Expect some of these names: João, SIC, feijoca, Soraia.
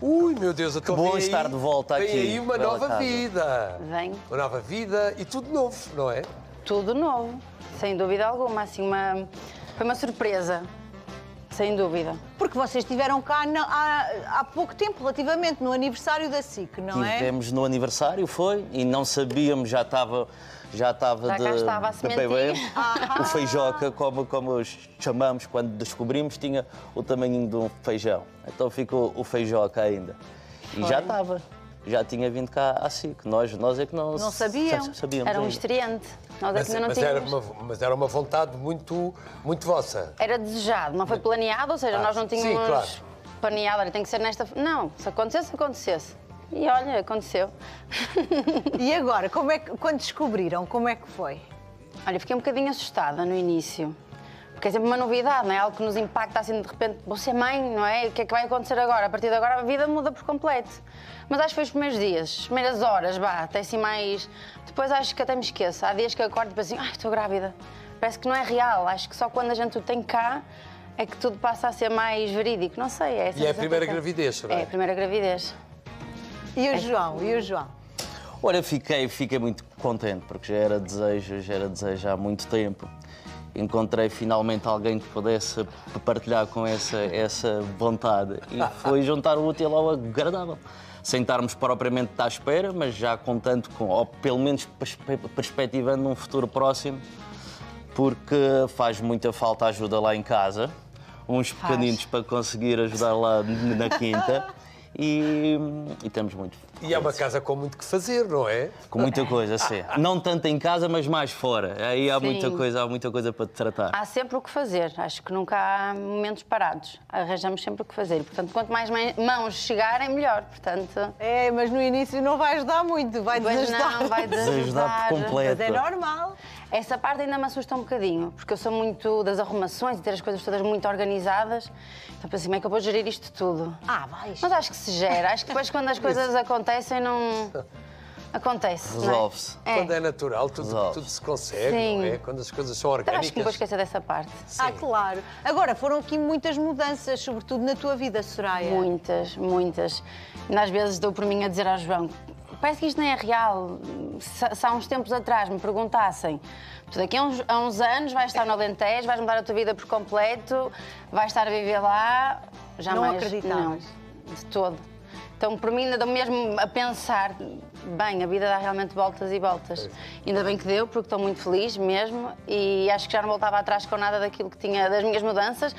Ui, meu Deus, eu estou bem. Bom estar de volta aqui. Vem aí uma nova vida. Vem. Uma nova vida e tudo novo, não é? Tudo novo, sem dúvida alguma. Assim, foi uma surpresa. Sem dúvida. Porque vocês estiveram cá há pouco tempo, relativamente, no aniversário da SIC, não é? Tivemos no aniversário, foi, e não sabíamos, já estava de bebê. O feijoca, como chamamos, quando descobrimos, tinha o tamanho de um feijão. Então ficou o feijoca ainda. E foi. Já tinha vindo cá à SIC. Nós é que não sabíamos. Era um estreante. Mas era uma vontade muito vossa. Era desejado, não foi planeado, ou seja, nós não tínhamos planeado, tem que ser nesta... Não, se acontecesse, acontecesse. E olha, aconteceu. E agora, quando descobriram, como é que foi? Olha, fiquei um bocadinho assustada no início. Porque é sempre uma novidade, não é? Algo que nos impacta assim de repente. Vou ser mãe, não é? O que é que vai acontecer agora? A partir de agora a vida muda por completo. Mas acho que foi os primeiros dias, as primeiras horas, até assim mais... Depois acho que até me esqueço. Há dias que eu acordo e penso assim, estou grávida. Parece que não é real. Acho que só quando a gente o tem cá é que tudo passa a ser mais verídico. Não sei, é essa. E é a primeira gravidez, não é? É a primeira gravidez. E o João? E o João? Olha, fiquei muito contente, porque já era desejo há muito tempo. Encontrei finalmente alguém que pudesse partilhar com essa vontade e foi juntar o útil ao agradável. Sem estarmos propriamente à espera, mas já contando com, ou pelo menos perspectivando um futuro próximo, porque faz muita falta ajuda lá em casa, uns pequeninos para conseguir ajudar lá na quinta. E estamos muito felizes. E é uma casa com muito que fazer, não é? Com muita coisa, sim. Não tanto em casa, mas mais fora. Aí há muita coisa para tratar. Há sempre o que fazer. Acho que nunca há momentos parados. Arranjamos sempre o que fazer. Portanto, quanto mais mãos chegarem, melhor. Portanto... É, mas no início não vai ajudar muito. Vai desajudar. Não, vai desajudar por completo. Mas é normal. Essa parte ainda me assusta um bocadinho, porque eu sou muito das arrumações e ter as coisas todas muito organizadas. Então, pensei, como é que eu vou gerir isto tudo? Vais. Mas acho que se gera. Acho que depois, quando as coisas acontecem, não... Acontece. Resolve-se. É? É. Quando é natural, tudo se consegue, sim, não é? Quando as coisas são orgânicas... Acho que não vou esquecer dessa parte. Sim. Claro. Agora, foram aqui muitas mudanças, sobretudo na tua vida, Soraia. Muitas, muitas. E às vezes dou por mim a dizer ao João... Parece que isto nem é real. Se há uns tempos atrás me perguntassem, tu daqui a uns anos vais estar no Alentejo, vais mudar a tua vida por completo, vais estar a viver lá, jamais. Não acreditavas? Não, de todo. Então, por mim, ainda dou mesmo a pensar, bem, a vida dá realmente voltas e voltas. Ainda bem que deu, porque estou muito feliz mesmo e acho que já não voltava atrás com nada daquilo que tinha das minhas mudanças.